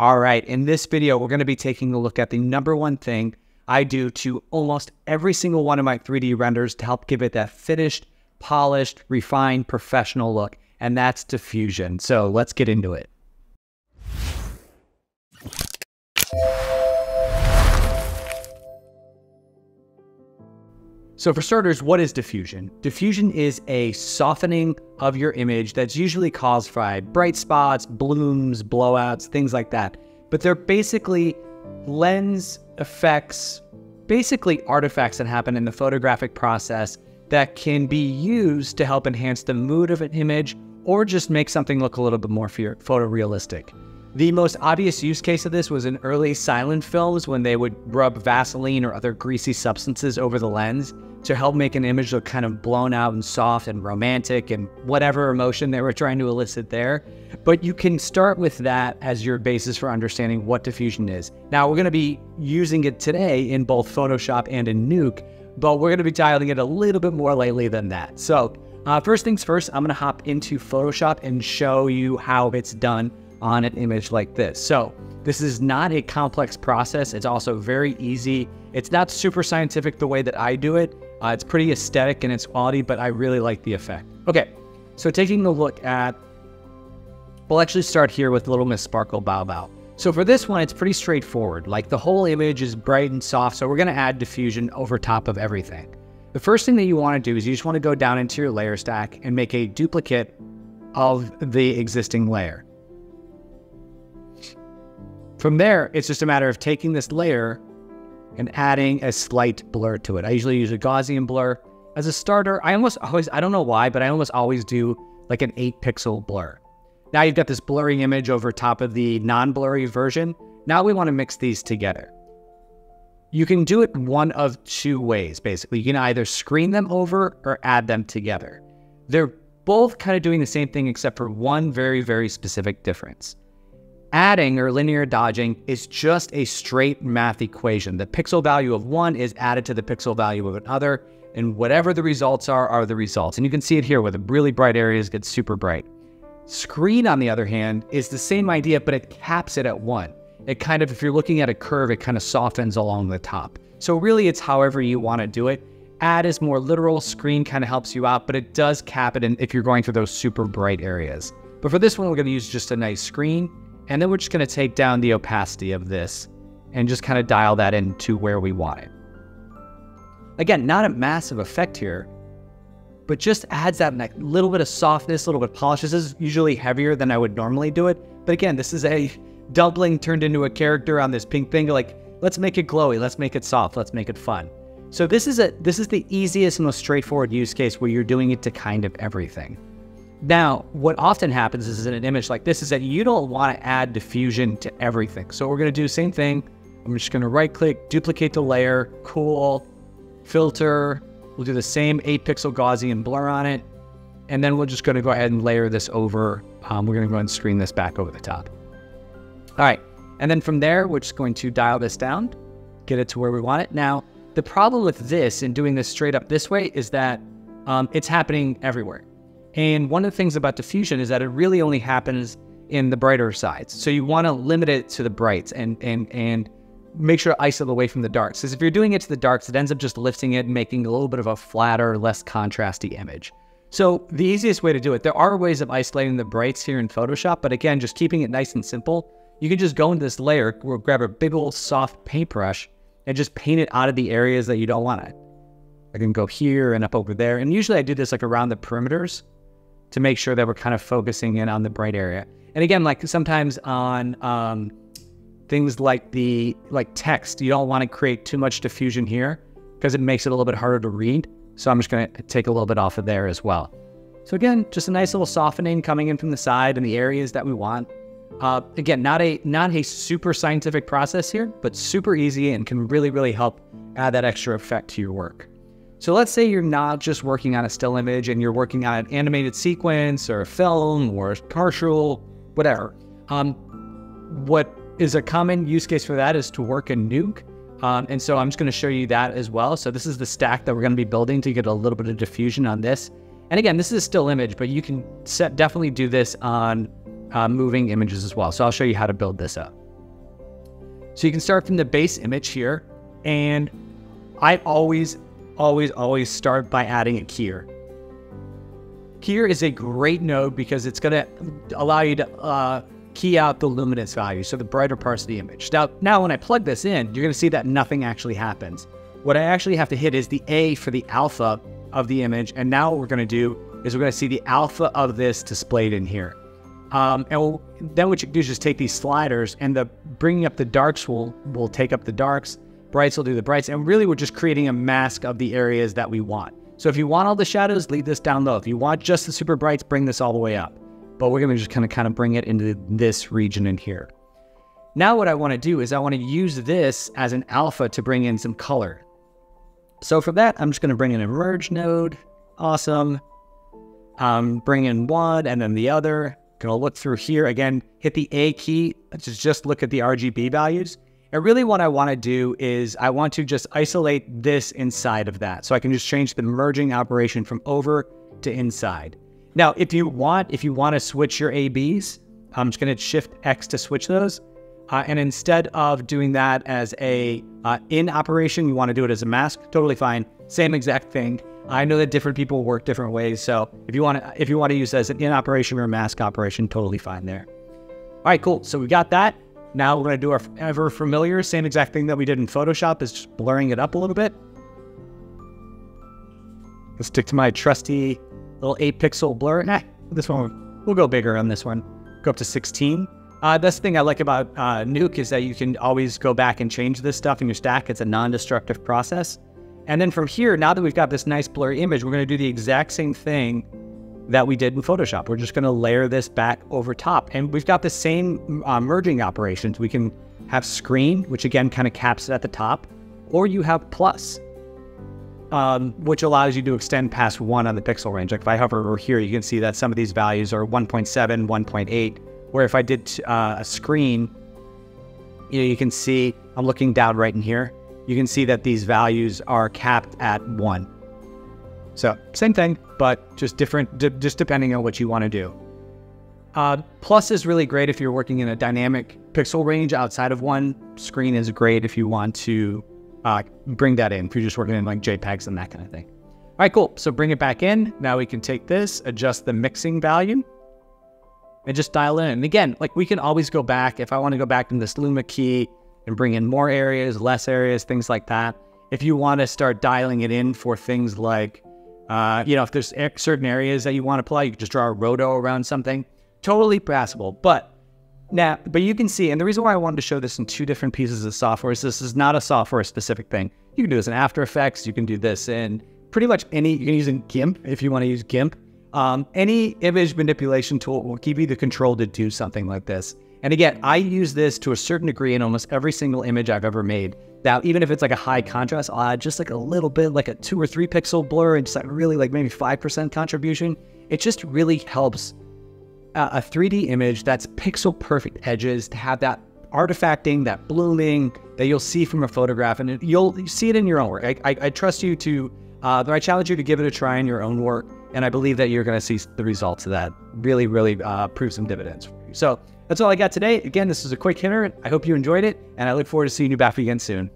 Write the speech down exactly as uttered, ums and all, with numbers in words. All right, in this video, we're gonna be taking a look at the number one thing I do to almost every single one of my three D renders to help give it that finished, polished, refined, professional look, and that's diffusion. So let's get into it. So for starters, what is diffusion? Diffusion is a softening of your image that's usually caused by bright spots, blooms, blowouts, things like that. But they're basically lens effects, basically artifacts that happen in the photographic process that can be used to help enhance the mood of an image or just make something look a little bit more photorealistic. The most obvious use case of this was in early silent films when they would rub Vaseline or other greasy substances over the lens to help make an image look kind of blown out and soft and romantic and whatever emotion they were trying to elicit there. But you can start with that as your basis for understanding what diffusion is. Now, we're going to be using it today in both Photoshop and in Nuke, but we're going to be dialing it a little bit more lightly than that. So uh, first things first, I'm going to hop into Photoshop and show you how it's done on an image like this. So this is not a complex process. It's also very easy. It's not super scientific the way that I do it. Uh, it's pretty aesthetic in its quality, but I really like the effect. Okay, so taking a look at, we'll actually start here with Little Miss Sparkle Bow Bow. So for this one, it's pretty straightforward. Like the whole image is bright and soft, so we're gonna add diffusion over top of everything. The first thing that you wanna do is you just wanna go down into your layer stack and make a duplicate of the existing layer. From there, it's just a matter of taking this layer and adding a slight blur to it. I usually use a Gaussian blur. As a starter, I almost always, I don't know why, but I almost always do like an eight pixel blur. Now you've got this blurry image over top of the non-blurry version. Now we wanna mix these together. You can do it one of two ways, basically. You can either screen them over or add them together. They're both kind of doing the same thing except for one very, very specific difference. Adding or linear dodging is just a straight math equation. The pixel value of one is added to the pixel value of another, and whatever the results are, are the results. And you can see it here where the really bright areas get super bright. Screen, on the other hand, is the same idea, but it caps it at one. It kind of, if you're looking at a curve, it kind of softens along the top. So really it's however you want to do it. Add is more literal, screen kind of helps you out, but it does cap it in if you're going for those super bright areas. But for this one, we're going to use just a nice screen. And then we're just gonna take down the opacity of this and just kind of dial that into where we want it. Again, not a massive effect here, but just adds that little bit of softness, a little bit of polish. This is usually heavier than I would normally do it. But again, this is a dumpling turned into a character on this pink thing. Like, let's make it glowy, let's make it soft, let's make it fun. So this is, a, this is the easiest, most straightforward use case where you're doing it to kind of everything. Now, what often happens is in an image like this is that you don't want to add diffusion to everything. So we're going to do the same thing. I'm just going to right click, duplicate the layer, cool, filter. We'll do the same eight pixel Gaussian blur on it. And then we're just going to go ahead and layer this over. Um, we're going to go ahead and screen this back over the top. All right. And then from there, we're just going to dial this down, get it to where we want it. Now, the problem with this and doing this straight up this way is that um, it's happening everywhere. And one of the things about diffusion is that it really only happens in the brighter sides. So you want to limit it to the brights and and and make sure to isolate away from the darks. Because if you're doing it to the darks, it ends up just lifting it and making a little bit of a flatter, less contrasty image. So the easiest way to do it, there are ways of isolating the brights here in Photoshop, but again, just keeping it nice and simple. You can just go into this layer, we'll grab a big old soft paintbrush and just paint it out of the areas that you don't want it. I can go here and up over there. And usually I do this like around the perimeters to make sure that we're kind of focusing in on the bright area. And again, like sometimes on um, things like the like text, you don't want to create too much diffusion here because it makes it a little bit harder to read. So I'm just going to take a little bit off of there as well. So again, just a nice little softening coming in from the side and the areas that we want. Uh, again, not a, not a super scientific process here, but super easy and can really, really help add that extra effect to your work. So let's say you're not just working on a still image and you're working on an animated sequence or a film or a commercial, whatever. Um, what is a common use case for that is to work in Nuke. Um, and so I'm just gonna show you that as well. So this is the stack that we're gonna be building to get a little bit of diffusion on this. And again, this is a still image, but you can set, definitely do this on uh, moving images as well. So I'll show you how to build this up. So you can start from the base image here, and I always, always, always start by adding it here. Here is a great node because it's going to allow you to uh, key out the luminance value, so the brighter parts of the image. Now, now when I plug this in, you're going to see that nothing actually happens. What I actually have to hit is the A for the alpha of the image, and now what we're going to do is we're going to see the alpha of this displayed in here. Um, and we'll, then what you can do is just take these sliders, and the bringing up the darks will, will take up the darks, brights will do the brights, and really we're just creating a mask of the areas that we want. So if you want all the shadows, leave this down low. If you want just the super brights, bring this all the way up. But we're going to just kind of kind of bring it into this region in here. Now what I want to do is I want to use this as an alpha to bring in some color. So for that, I'm just going to bring in a merge node. Awesome. Um, bring in one and then the other. Gonna look through here again, hit the A key to just look at the R G B values. And really what I wanna do is I want to just isolate this inside of that. So I can just change the merging operation from over to inside. Now, if you want, if you wanna switch your A Bs, I'm just gonna shift X to switch those. Uh, and instead of doing that as a uh, in operation, you wanna do it as a mask, totally fine, same exact thing. I know that different people work different ways, so if you want to if you want to use it as an in operation or a mask operation, totally fine there. All right, cool. So we got that. Now we're going to do our ever familiar, same exact thing that we did in Photoshop, is just blurring it up a little bit. Let's stick to my trusty little eight pixel blur. Nah, this one, we'll go bigger on this one. Go up to sixteen. Uh, that's the thing I like about uh, Nuke, is that you can always go back and change this stuff in your stack. It's a non-destructive process. And then from here, now that we've got this nice blurry image, we're going to do the exact same thing that we did in Photoshop. We're just going to layer this back over top. And we've got the same uh, merging operations. We can have screen, which again kind of caps it at the top, or you have plus, um, which allows you to extend past one on the pixel range. Like if I hover over here, you can see that some of these values are one point seven, one point eight, where if I did uh, a screen, you know, you can see I'm looking down right in here. You can see that these values are capped at one. So same thing, but just different, just depending on what you want to do. Uh, plus is really great if you're working in a dynamic pixel range outside of one. Screen is great if you want to uh, bring that in, if you're just working in like JPEGs and that kind of thing. All right, cool. So bring it back in. Now we can take this, adjust the mixing value, and just dial in. And again, like we can always go back. If I want to go back to this Luma key, and bring in more areas, less areas, things like that. If you want to start dialing it in for things like, uh, you know, if there's certain areas that you want to apply, you can just draw a roto around something. Totally passable. But now, but you can see, and the reason why I wanted to show this in two different pieces of software is this is not a software-specific thing. You can do this in After Effects. You can do this in pretty much any. You can use in GIMP if you want to use GIMP. Um, any image manipulation tool will give you the control to do something like this. And again, I use this to a certain degree in almost every single image I've ever made. Now, even if it's like a high contrast, I'll add just like a little bit, like a two or three pixel blur and just like really like maybe five percent contribution. It just really helps uh, a three D image that's pixel perfect edges to have that artifacting, that blooming that you'll see from a photograph, and it, you'll you see it in your own work. I, I, I trust you to, uh, I challenge you to give it a try in your own work. And I believe that you're going to see the results of that really, really uh, prove some dividends for you. So that's all I got today. Again, this is a quick hitter. I hope you enjoyed it, and I look forward to seeing you back again soon.